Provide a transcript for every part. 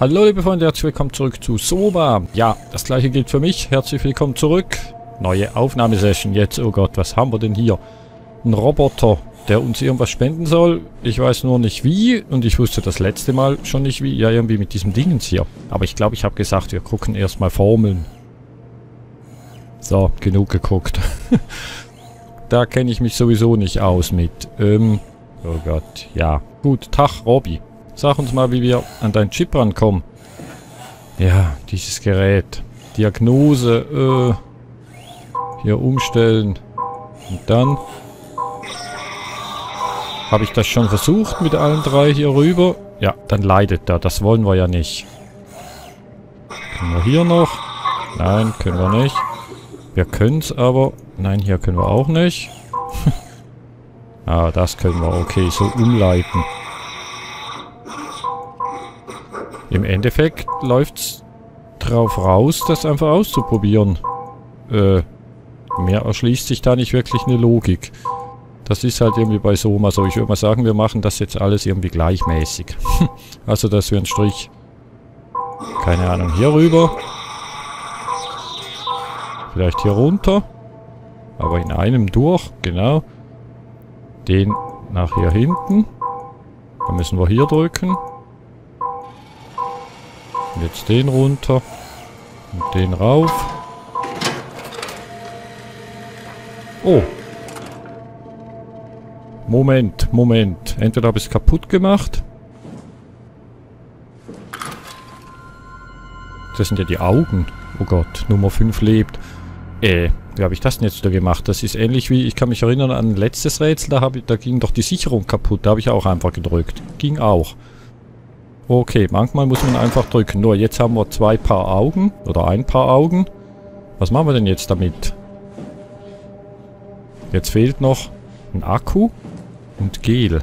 Hallo liebe Freunde, herzlich willkommen zurück zu SOMA. Ja, das gleiche gilt für mich. Herzlich willkommen zurück. Neue Aufnahmesession jetzt. Oh Gott, was haben wir denn hier? Ein Roboter, der uns irgendwas spenden soll. Ich weiß nur nicht wie. Und ich wusste das letzte Mal schon nicht wie. Ja, irgendwie mit diesem Dingens hier. Aber ich glaube, ich habe gesagt, wir gucken erstmal Formeln. So, genug geguckt. Da kenne ich mich sowieso nicht aus mit. Oh Gott, ja. Gut, Tag, Robi. Sag uns mal, wie wir an deinen Chip rankommen. Ja, dieses Gerät. Diagnose, hier umstellen. Und dann... Habe ich das schon versucht mit allen drei hier rüber? Ja, dann leidet er. Das wollen wir ja nicht. Können wir hier noch? Nein, können wir nicht. Wir können es aber... Nein, hier können wir auch nicht. Ah, das können wir. Okay, so umleiten. Im Endeffekt läuft's drauf raus, das einfach auszuprobieren. Mir erschließt sich da nicht wirklich eine Logik. Das ist halt irgendwie bei Soma so. Ich würde mal sagen, wir machen das jetzt alles irgendwie gleichmäßig. Also, dass wir einen Strich... Keine Ahnung, hier rüber. Vielleicht hier runter. Aber in einem durch, genau. Den nach hier hinten. Dann müssen wir hier drücken. Jetzt den runter. Und den rauf. Oh. Moment, Moment. Entweder habe ich es kaputt gemacht. Das sind ja die Augen. Oh Gott, Nummer 5 lebt. Wie habe ich das denn jetzt da gemacht? Das ist ähnlich wie, ich kann mich erinnern an ein letztes Rätsel. Da ging doch die Sicherung kaputt. Da habe ich auch einfach gedrückt. Ging auch. Okay, manchmal muss man einfach drücken. Nur jetzt haben wir zwei Paar Augen. Oder ein Paar Augen. Was machen wir denn jetzt damit? Jetzt fehlt noch ein Akku und Gel.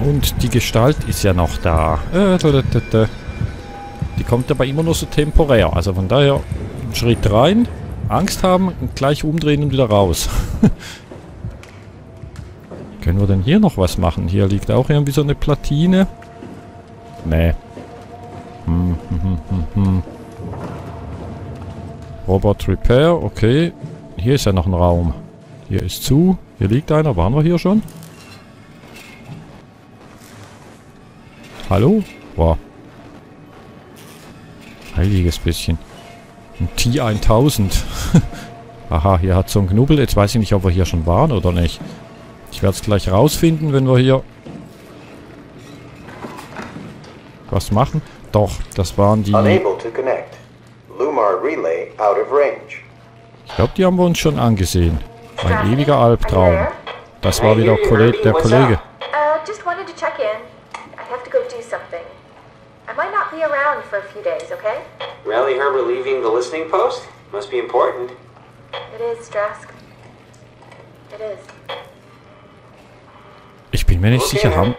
Und die Gestalt ist ja noch da. Die kommt aber immer nur so temporär. Also von daher, einen Schritt rein. Angst haben und gleich umdrehen und wieder raus. Können wir denn hier noch was machen? Hier liegt auch irgendwie so eine Platine. Nee. Robot Repair, okay. Hier ist ja noch ein Raum. Hier ist zu. Hier liegt einer. Waren wir hier schon? Hallo? Wow. Heiliges bisschen. Ein T-1000. Aha, hier hat so ein Knubbel. Jetzt weiß ich nicht, ob wir hier schon waren oder nicht. Ich werde es gleich rausfinden, wenn wir hier was machen. Doch, das waren die... Ich glaube, die haben wir uns schon angesehen. Ein ewiger Albtraum. Das war wieder der Kollege. Raleigh Herber leaving the listening post? Must be important. It is, Drask. It is. Ich bin mir nicht sicher, haben...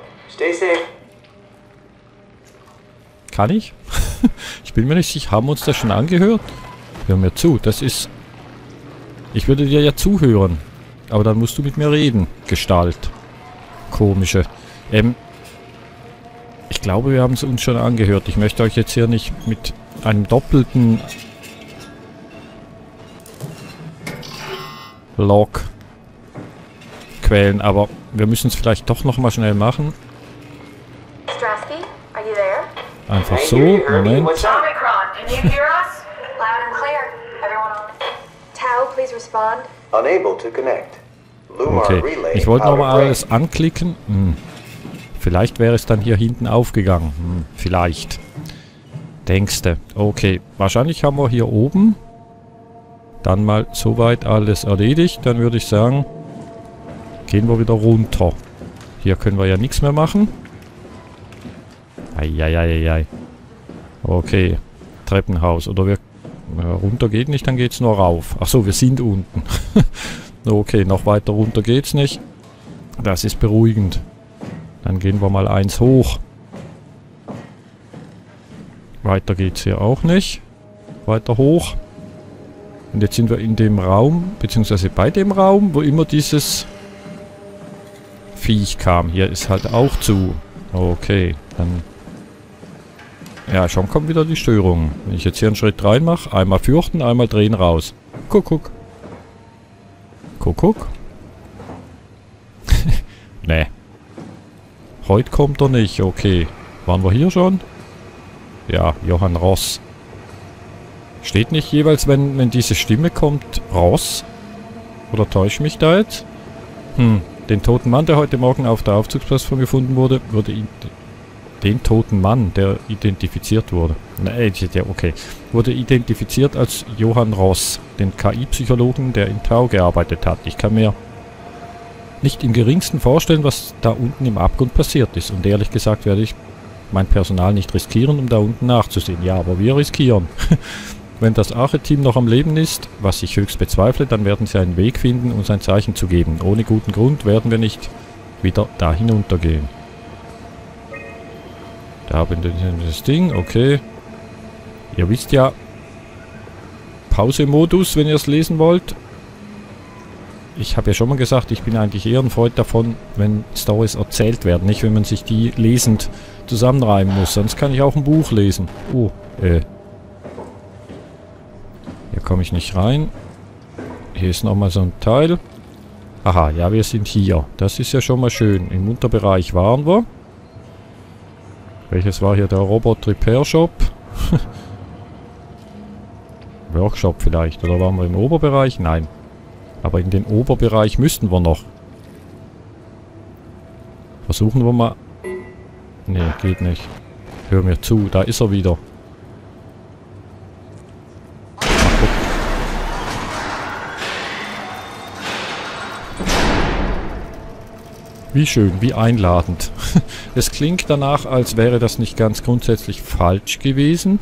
Kann ich? Ich bin mir nicht sicher, haben wir uns das schon angehört? Hör mir zu, das ist... Ich würde dir ja zuhören. Aber dann musst du mit mir reden, Gestalt. Komische. Ich glaube, wir haben es uns schon angehört. Ich möchte euch jetzt hier nicht mit einem doppelten... Log... quälen, aber... Wir müssen es vielleicht doch nochmal schnell machen. Einfach so, Moment. Okay, ich wollte nochmal alles anklicken. Hm. Vielleicht wäre es dann hier hinten aufgegangen. Hm. Vielleicht. Denkste. Okay, wahrscheinlich haben wir hier oben dann mal soweit alles erledigt. Dann würde ich sagen... Gehen wir wieder runter. Hier können wir ja nichts mehr machen. Eieieiei. Okay. Treppenhaus. Oder wir... Runter geht nicht, dann geht's nur rauf. Achso, wir sind unten. Okay, noch weiter runter geht's nicht. Das ist beruhigend. Dann gehen wir mal eins hoch. Weiter geht's hier auch nicht. Weiter hoch. Und jetzt sind wir in dem Raum, beziehungsweise bei dem Raum, wo immer dieses... Viech kam. Hier ist halt auch zu. Okay, dann... Ja, schon kommen wieder die Störungen. Wenn ich jetzt hier einen Schritt rein mache, einmal fürchten, einmal drehen raus. Kuckuck. Kuckuck. Nee. Heute kommt er nicht. Okay. Waren wir hier schon? Ja, Johann Ross. Steht nicht jeweils, wenn diese Stimme kommt, Ross? Oder täuscht mich da jetzt? Hm. Den toten Mann, der heute Morgen auf der Aufzugsplattform gefunden wurde, wurde identifiziert als Johann Ross, den KI-Psychologen, der in Tau gearbeitet hat. Ich kann mir nicht im geringsten vorstellen, was da unten im Abgrund passiert ist. Und ehrlich gesagt werde ich mein Personal nicht riskieren, um da unten nachzusehen. Ja, aber wir riskieren. Wenn das Ache-Team noch am Leben ist, was ich höchst bezweifle, dann werden sie einen Weg finden, uns ein Zeichen zu geben. Ohne guten Grund werden wir nicht wieder da hinuntergehen. Da haben wir das Ding, okay. Ihr wisst ja, Pause-Modus, wenn ihr es lesen wollt. Ich habe ja schon mal gesagt, ich bin eigentlich eher ein Freund davon, wenn Storys erzählt werden. Nicht, wenn man sich die lesend zusammenreimen muss. Sonst kann ich auch ein Buch lesen. Oh, Hier komme ich nicht rein. Hier ist nochmal so ein Teil. Aha, ja, wir sind hier. Das ist ja schon mal schön. Im Unterbereich waren wir. Welches war hier? Der Robot Repair Shop? Workshop vielleicht. Oder waren wir im Oberbereich? Nein. Aber in den Oberbereich müssten wir noch. Versuchen wir mal... Ne, geht nicht. Hör mir zu, da ist er wieder. Wie schön, wie einladend. Es klingt danach, als wäre das nicht ganz grundsätzlich falsch gewesen.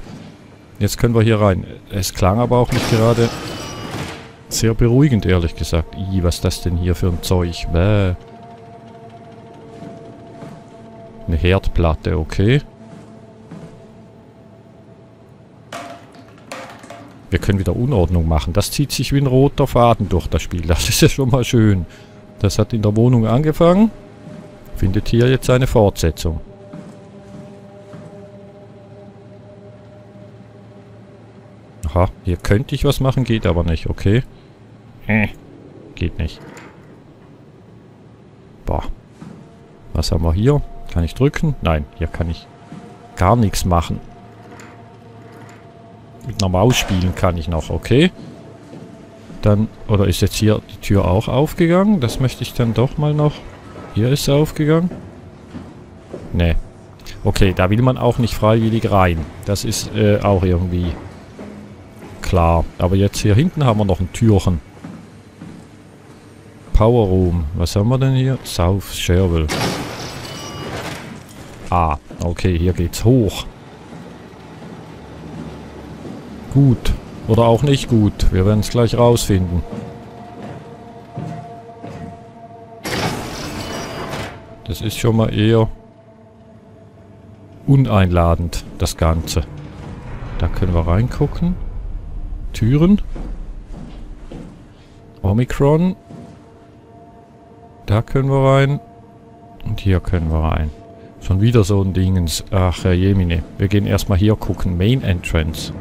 Jetzt können wir hier rein. Es klang aber auch nicht gerade sehr beruhigend, ehrlich gesagt. Ih, was ist das denn hier für ein Zeug? Bäh. Eine Herdplatte, okay. Wir können wieder Unordnung machen. Das zieht sich wie ein roter Faden durch das Spiel. Das ist ja schon mal schön. Das hat in der Wohnung angefangen. Findet hier jetzt eine Fortsetzung. Aha, hier könnte ich was machen, geht aber nicht, okay. Geht nicht. Boah. Was haben wir hier? Kann ich drücken? Nein, hier kann ich gar nichts machen. Mit einer Maus spielen kann ich noch, okay. Dann, oder ist jetzt hier die Tür auch aufgegangen? Das möchte ich dann doch mal noch... Hier ist sie aufgegangen. Nee. Okay, da will man auch nicht freiwillig rein. Das ist auch irgendwie klar. Aber jetzt hier hinten haben wir noch ein Türchen. Power Room. Was haben wir denn hier? South Sherville. Ah, okay, hier geht's hoch. Gut. Oder auch nicht gut. Wir werden es gleich rausfinden. Das ist schon mal eher uneinladend, das Ganze. Da können wir reingucken. Türen. Omicron. Da können wir rein. Und hier können wir rein. Schon wieder so ein Dingens. Ach, Herr Jemine. Wir gehen erstmal hier gucken. Main Entrance.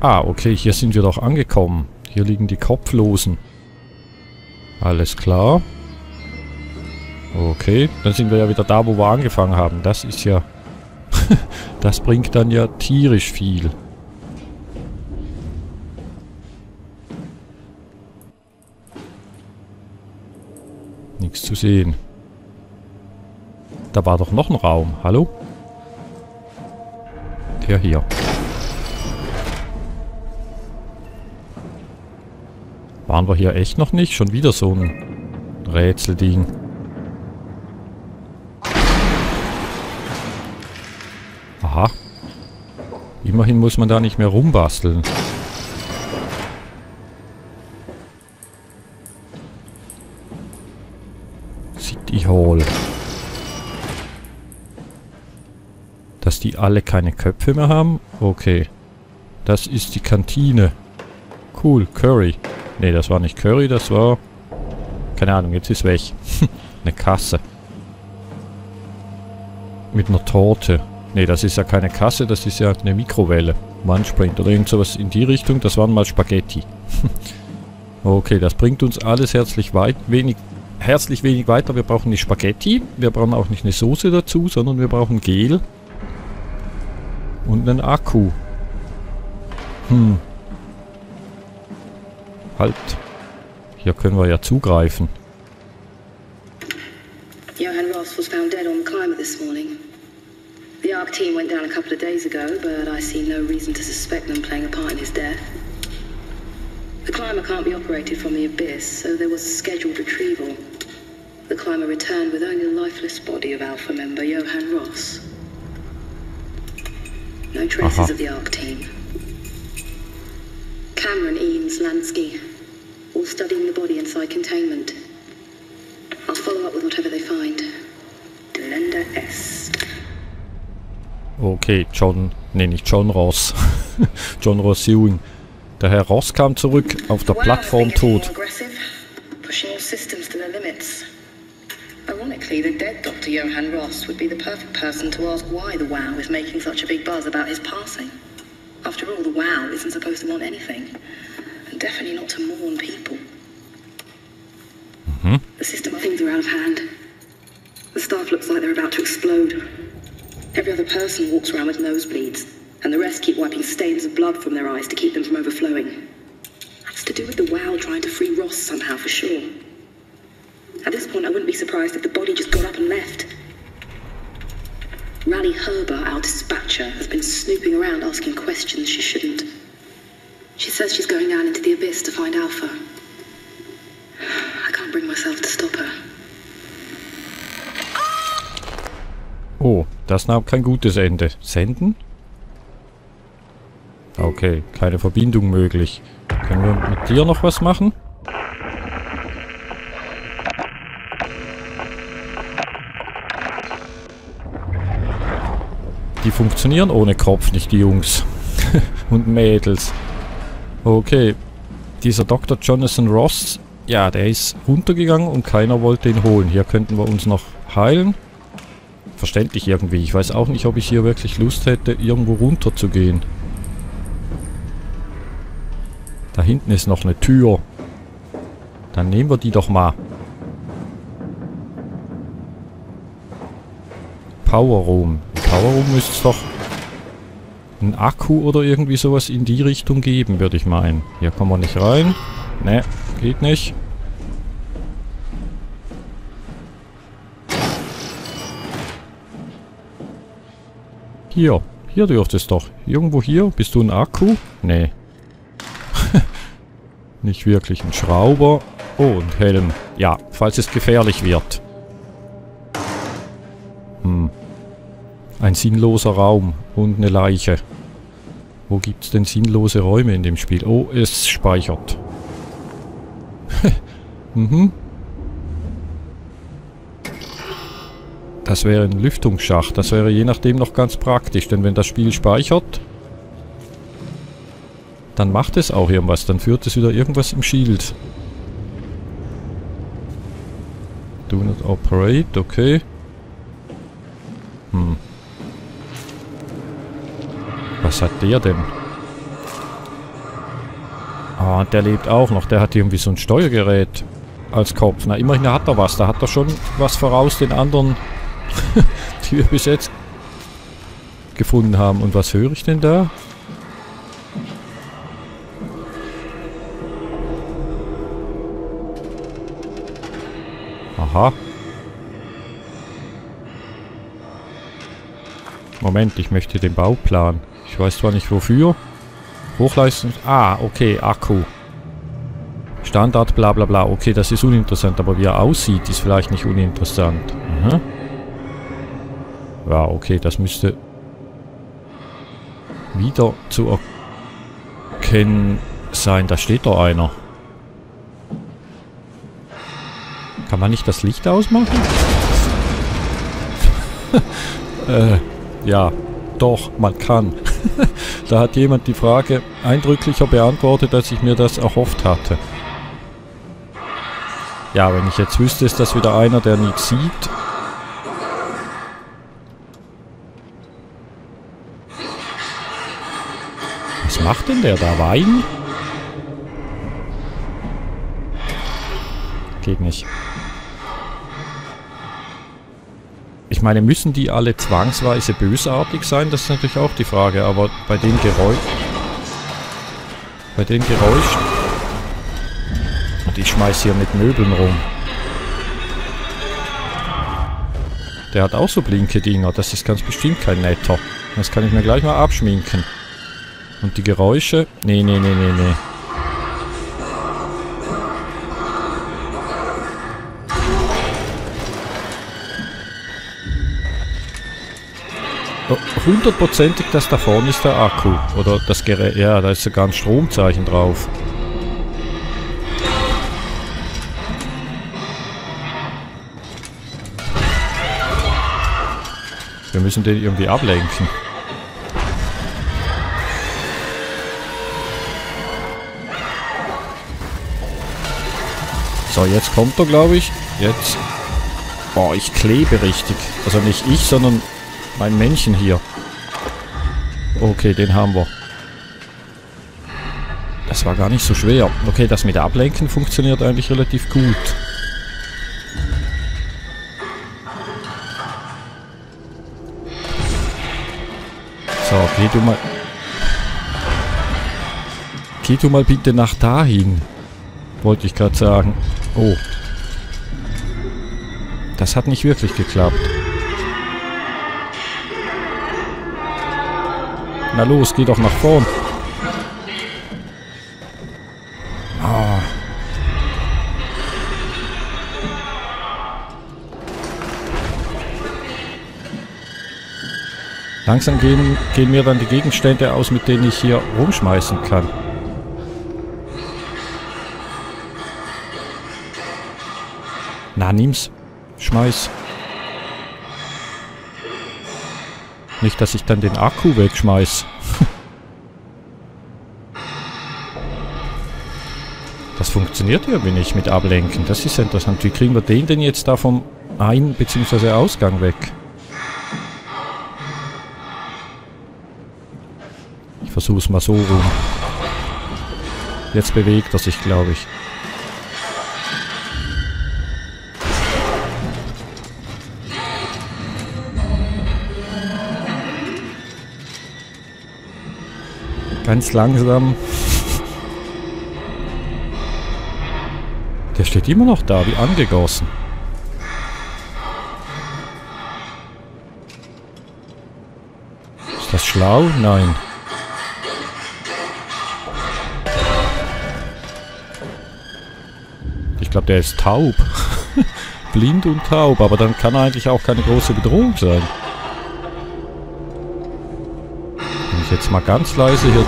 Ah, okay. Hier sind wir doch angekommen. Hier liegen die Kopflosen. Alles klar. Okay, dann sind wir ja wieder da, wo wir angefangen haben. Das ist ja... das bringt dann ja tierisch viel. Nichts zu sehen. Da war doch noch ein Raum. Hallo? Der hier. Waren wir hier echt noch nicht? Schon wieder so ein Rätselding. Aha. Immerhin muss man da nicht mehr rumbasteln. City Hall. Dass die alle keine Köpfe mehr haben? Okay. Das ist die Kantine. Cool, Curry. Ne, das war nicht Curry, das war... Keine Ahnung, jetzt ist weg. Eine Kasse. Mit einer Torte. Ne, das ist ja keine Kasse, das ist ja eine Mikrowelle. Manspringt oder irgend sowas in die Richtung. Das waren mal Spaghetti. Okay, das bringt uns alles herzlich wenig weiter. Wir brauchen nicht Spaghetti. Wir brauchen auch nicht eine Soße dazu, sondern wir brauchen Gel. Und einen Akku. Halt. Hier können wir ja zugreifen. Johan Ross was found dead on the climber this morning. The Ache-Team went down a couple of days ago, but I see no reason to suspect them playing a part in his death. The climber can't be operated from the abyss, so there was a scheduled retrieval. The climber returned with only the lifeless body of Alpha member Johan Ross. No traces of the Ache-Team. Cameron, Eames, Lansky, all studying the body inside containment. I'll follow up with whatever they find. Delenda Est. Okay, nicht John Ross. John Ross Ewing. Der Herr Ross kam zurück, auf der Plattform tot. Ironically, the dead Dr. Johan Ross would be the perfect person to ask why the WAU is making such a big buzz about his passing. After all, the WAU isn't supposed to want anything, and definitely not to mourn people. The system of things are out of hand. The staff looks like they're about to explode. Every other person walks around with nosebleeds, and the rest keep wiping stains of blood from their eyes to keep them from overflowing. That's to do with the WAU trying to free Ross somehow, for sure. At this point, I wouldn't be surprised if the body just got up and left. Raleigh Herber, our dispatcher, has been snooping around asking questions she shouldn't. She says she's going down into the abyss to find Alpha. I can't bring myself to stop her. Oh, das nahm kein gutes Ende. Senden? Okay, keine Verbindung möglich. Können wir mit dir noch was machen? Die funktionieren ohne Kopf nicht, die Jungs. Und Mädels. Okay. Dieser Dr. Jonathan Ross, ja, der ist runtergegangen und keiner wollte ihn holen. Hier könnten wir uns noch heilen. Verständlich irgendwie. Ich weiß auch nicht, ob ich hier wirklich Lust hätte, irgendwo runter zu gehen. Da hinten ist noch eine Tür. Dann nehmen wir die doch mal. Power Room. Power Room müsste es doch einen Akku oder irgendwie sowas in die Richtung geben, würde ich meinen. Hier kommen wir nicht rein. Ne, geht nicht. Hier dürfte es doch. Irgendwo hier. Bist du ein Akku? Ne. Nicht wirklich. Ein Schrauber. Oh, ein Helm. Ja, falls es gefährlich wird. Ein sinnloser Raum und eine Leiche. Wo gibt's denn sinnlose Räume in dem Spiel? Oh, es speichert. Das wäre ein Lüftungsschacht. Das wäre je nachdem noch ganz praktisch. Denn wenn das Spiel speichert, dann macht es auch irgendwas. Dann führt es wieder irgendwas im Schild. Do not operate. Okay. Was hat der denn? Ah, der lebt auch noch. Der hat irgendwie so ein Steuergerät als Kopf. Na, immerhin hat er was. Da hat er schon was voraus den anderen, die wir bis jetzt gefunden haben. Und was höre ich denn da? Aha. Moment, ich möchte den Bauplan. Ich weiß zwar nicht wofür. Hochleistungs... Ah, okay, Akku. Standard, bla bla bla. Okay, das ist uninteressant, aber wie er aussieht, ist vielleicht nicht uninteressant. Ja, okay, das müsste wieder zu erkennen sein. Da steht doch einer. Kann man nicht das Licht ausmachen? Ja. Doch, man kann. Da hat jemand die Frage eindrücklicher beantwortet, als ich mir das erhofft hatte. Ja, wenn ich jetzt wüsste, ist das wieder einer, der nichts sieht. Was macht denn der da? Wein? Geht nicht. Ich meine, müssen die alle zwangsweise bösartig sein? Das ist natürlich auch die Frage, aber bei den Geräuschen... Bei den Geräuschen. Und ich schmeiß hier mit Möbeln rum. Der hat auch so Blinke-Dinger. Das ist ganz bestimmt kein netter. Das kann ich mir gleich mal abschminken. Und die Geräusche? Nee, nee, nee, nee, nee. Hundertprozentig, dass da vorne ist der Akku. Oder das Gerät. Ja, da ist sogar ein Stromzeichen drauf. Wir müssen den irgendwie ablenken. So, jetzt kommt er, glaube ich. Jetzt. Boah, ich klebe richtig. Also nicht ich, sondern... Mein Männchen hier. Okay, den haben wir. Das war gar nicht so schwer. Okay, das mit Ablenken funktioniert eigentlich relativ gut. So, geh du mal bitte nach dahin. Wollte ich gerade sagen. Oh. Das hat nicht wirklich geklappt. Na los, geh doch nach vorn. Ah. Langsam gehen mir dann die Gegenstände aus, mit denen ich hier rumschmeißen kann. Na, nimm's. Schmeiß. Nicht, dass ich dann den Akku wegschmeiß. Das funktioniert irgendwie nicht mit Ablenken. Das ist interessant. Wie kriegen wir den denn jetzt da vom Ein- bzw. Ausgang weg? Ich versuch's mal so rum. Jetzt bewegt er sich, glaube ich. Ganz langsam. Der steht immer noch da, wie angegossen. Ist das schlau? Nein. Ich glaube, der ist taub. Blind und taub, aber dann kann er eigentlich auch keine große Bedrohung sein. Jetzt mal ganz leise hier.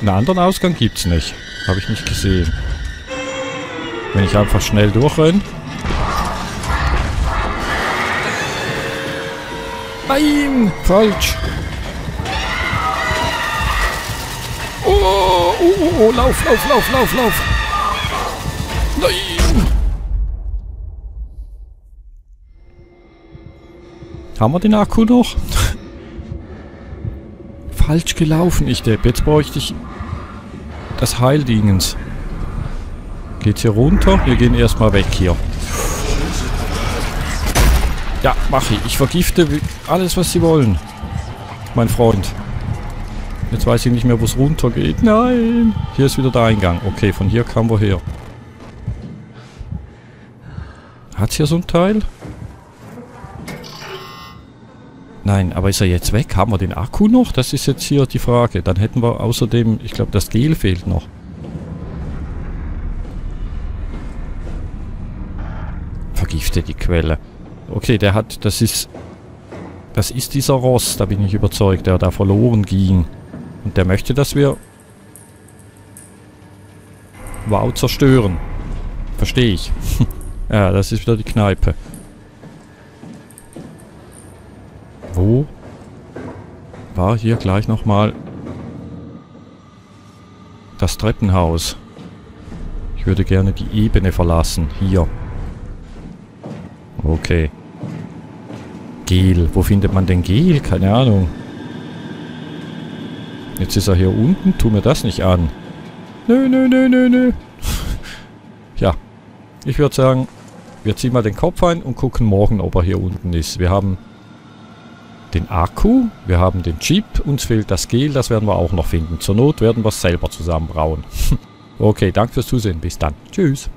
Einen anderen Ausgang gibt's nicht. Habe ich nicht gesehen. Wenn ich einfach schnell durchrenne. Nein! Falsch! Oh, lauf! Nein! Haben wir den Akku noch? Falsch gelaufen, ich Depp. Jetzt bräuchte ich das Heildingens. Geht's hier runter? Wir gehen erstmal weg hier. Ja, mache ich. Ich vergifte alles, was sie wollen. Mein Freund. Jetzt weiß ich nicht mehr, wo es runter geht. Nein! Hier ist wieder der Eingang. Okay, von hier kamen wir her. Hat's hier so ein Teil? Nein, aber ist er jetzt weg? Haben wir den Akku noch? Das ist jetzt hier die Frage. Dann hätten wir außerdem... Ich glaube, das Gel fehlt noch. Vergifte die Quelle. Okay, der hat... Das ist dieser Ross, da bin ich überzeugt, der da verloren ging. Und der möchte, dass wir WAU zerstören. Verstehe ich. Ja, das ist wieder die Kneipe. So. War hier gleich nochmal das Treppenhaus. Ich würde gerne die Ebene verlassen. Hier. Okay. Gel. Wo findet man denn Gel? Keine Ahnung. Jetzt ist er hier unten. Tu mir das nicht an. Nö, nö, nö, nö, nö. Ja. Ich würde sagen, wir ziehen mal den Kopf ein und gucken morgen, ob er hier unten ist. Wir haben den Akku, wir haben den Chip, uns fehlt das Gel, das werden wir auch noch finden. Zur Not werden wir es selber zusammenbrauen. Okay, danke fürs Zusehen. Bis dann. Tschüss.